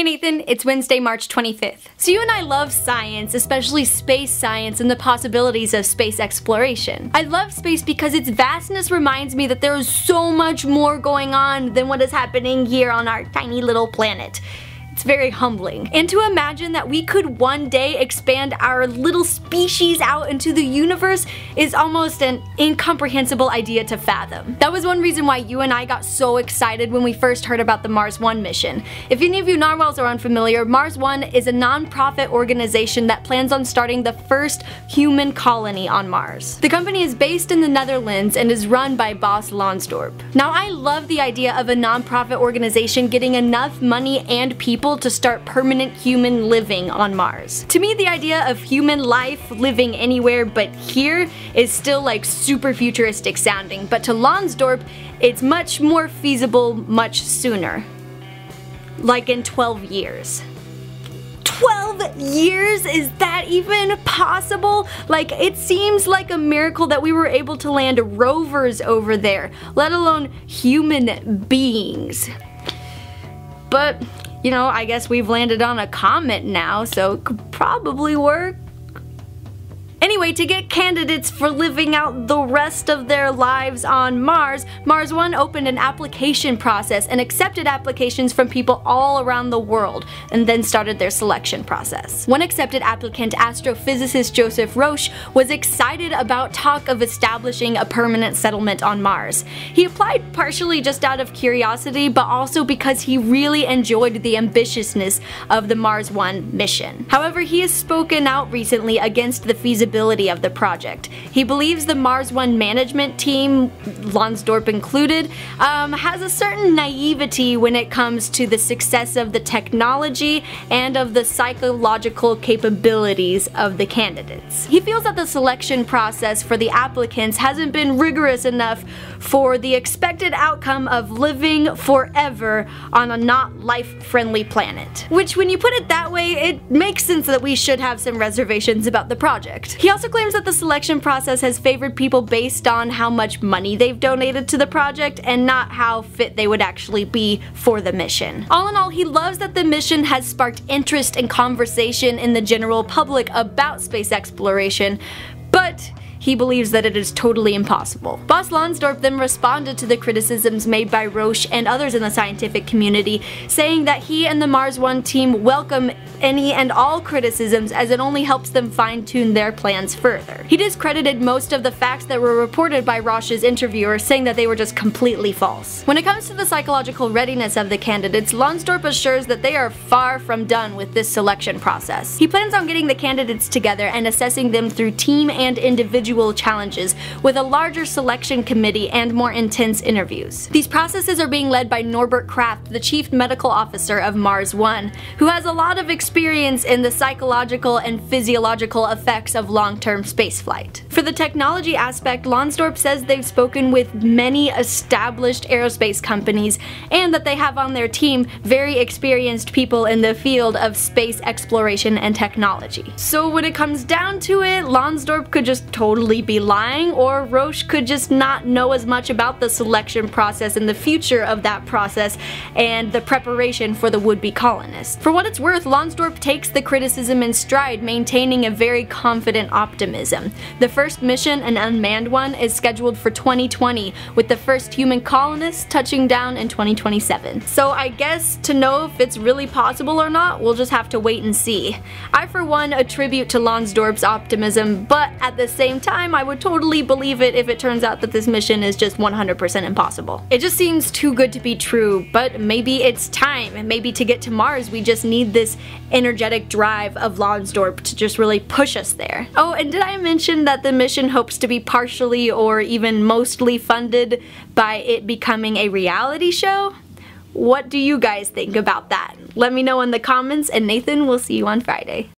Hey Nathan, it's Wednesday, March 25th. So you and I love science, especially space science and the possibilities of space exploration. I love space because its vastness reminds me that there is so much more going on than what is happening here on our tiny little planet. It's very humbling. And to imagine that we could one day expand our little species out into the universe is almost an incomprehensible idea to fathom. That was one reason why you and I got so excited when we first heard about the Mars One mission. If any of you narwhals are unfamiliar, Mars One is a non-profit organization that plans on starting the first human colony on Mars. The company is based in the Netherlands and is run by Bas Lansdorp. Now, I love the idea of a non-profit organization getting enough money and people to start permanent human living on Mars. To me, the idea of human life living anywhere but here is still like super futuristic sounding, but to Lansdorp, it's much more feasible much sooner. Like in 12 years. 12 years? Is that even possible? Like, it seems like a miracle that we were able to land rovers over there, let alone human beings. But you know, I guess we've landed on a comet now, so it could probably work. Anyway, to get candidates for living out the rest of their lives on Mars, Mars One opened an application process and accepted applications from people all around the world, and then started their selection process. One accepted applicant, astrophysicist Joseph Roche, was excited about talk of establishing a permanent settlement on Mars. He applied partially just out of curiosity, but also because he really enjoyed the ambitiousness of the Mars One mission. However, he has spoken out recently against the feasibility of the project. He believes the Mars One management team, Lansdorp included, has a certain naivety when it comes to the success of the technology and of the psychological capabilities of the candidates. He feels that the selection process for the applicants hasn't been rigorous enough for the expected outcome of living forever on a not life-friendly planet. Which, when you put it that way, it makes sense that we should have some reservations about the project. He also claims that the selection process has favored people based on how much money they've donated to the project and not how fit they would actually be for the mission. All in all, he loves that the mission has sparked interest and conversation in the general public about space exploration, but he believes that it is totally impossible. Bas Lansdorp then responded to the criticisms made by Roche and others in the scientific community, saying that he and the Mars One team welcome any and all criticisms as it only helps them fine-tune their plans further. He discredited most of the facts that were reported by Roche's interviewer, saying that they were just completely false. When it comes to the psychological readiness of the candidates, Lansdorp assures that they are far from done with this selection process. He plans on getting the candidates together and assessing them through team and individual challenges with a larger selection committee and more intense interviews. These processes are being led by Norbert Kraft, the chief medical officer of Mars One, who has a lot of experience in the psychological and physiological effects of long-term spaceflight. For the technology aspect, Lansdorp says they've spoken with many established aerospace companies and that they have on their team very experienced people in the field of space exploration and technology. So when it comes down to it, Lansdorp could just totally be lying, or Roche could just not know as much about the selection process and the future of that process and the preparation for the would-be colonists. For what it's worth, Lansdorp takes the criticism in stride, maintaining a very confident optimism. The first mission, an unmanned one, is scheduled for 2020, with the first human colonists touching down in 2027. So I guess to know if it's really possible or not, we'll just have to wait and see. I, for one, attribute to Lansdorp's optimism, but at the same time, I would totally believe it if it turns out that this mission is just 100% impossible. It just seems too good to be true, but maybe it's time, and maybe to get to Mars we just need this energetic drive of Lansdorp to just really push us there. Oh, and did I mention that the mission hopes to be partially or even mostly funded by it becoming a reality show? What do you guys think about that? Let me know in the comments, and Nathan, we'll see you on Friday.